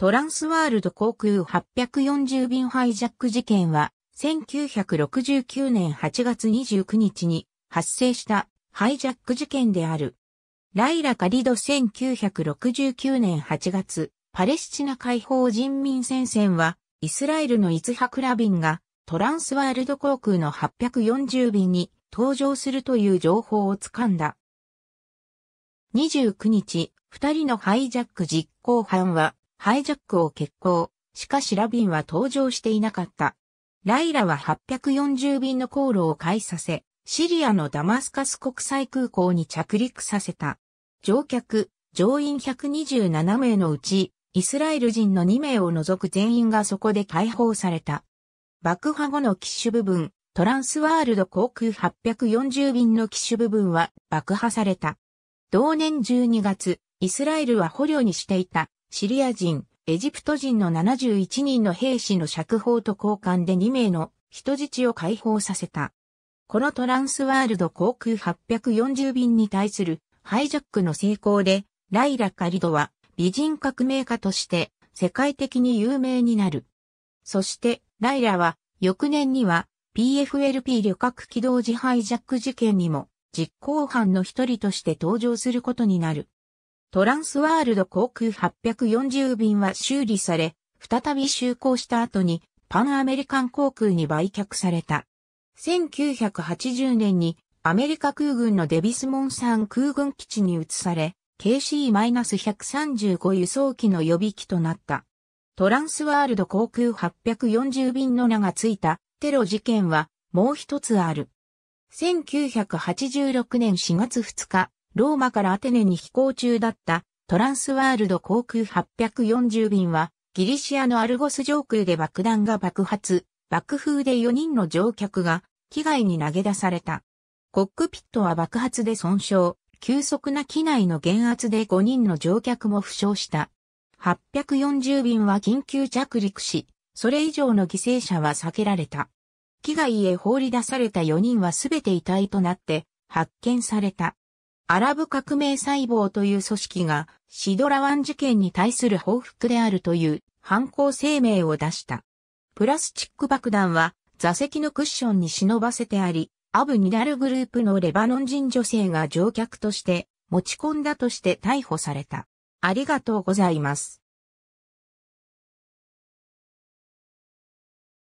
トランスワールド航空840便ハイジャック事件は、1969年8月29日に発生したハイジャック事件である。ライラ・カリド1969年8月、パレスチナ解放人民戦線は、イスラエルのイツハク・ラビンがトランスワールド航空の840便に搭乗するという情報をつかんだ。29日、2人のハイジャック実行犯は、ハイジャックを決行。しかしラビンは搭乗していなかった。ライラは840便の航路を変えさせ、シリアのダマスカス国際空港に着陸させた。乗客、乗員127名のうち、イスラエル人の2名を除く全員がそこで解放された。爆破後の機首部分、トランスワールド航空840便の機首部分は爆破された。同年12月、イスラエルは捕虜にしていたシリア人、エジプト人の71人の兵士の釈放と交換で2名の人質を解放させた。このトランスワールド航空840便に対するハイジャックの成功で、ライラ・カリドは美人革命家として世界的に有名になる。そしてライラは翌年には PFLP 旅客機同時ハイジャック事件にも実行犯の一人として登場することになる。トランスワールド航空840便は修理され、再び就航した後にパンアメリカン航空に売却された。1980年にアメリカ空軍のデビスモンサン空軍基地に移され、KC-135 輸送機の予備機となった。トランスワールド航空840便の名がついたテロ事件はもう一つある。1986年4月2日、ローマからアテネに飛行中だったトランスワールド航空840便はギリシアのアルゴス上空で爆弾が爆発、爆風で4人の乗客が機外に投げ出された。コックピットは爆発で損傷、急速な機内の減圧で5人の乗客も負傷した。840便は緊急着陸し、それ以上の犠牲者は避けられた。機外へ放り出された4人はすべて遺体となって発見された。アラブ革命細胞という組織がシドラワン事件に対する報復であるという犯行声明を出した。プラスチック爆弾は座席のクッションに忍ばせてあり、アブ・ニダルグループのレバノン人女性が乗客として持ち込んだとして逮捕された。ありがとうございます。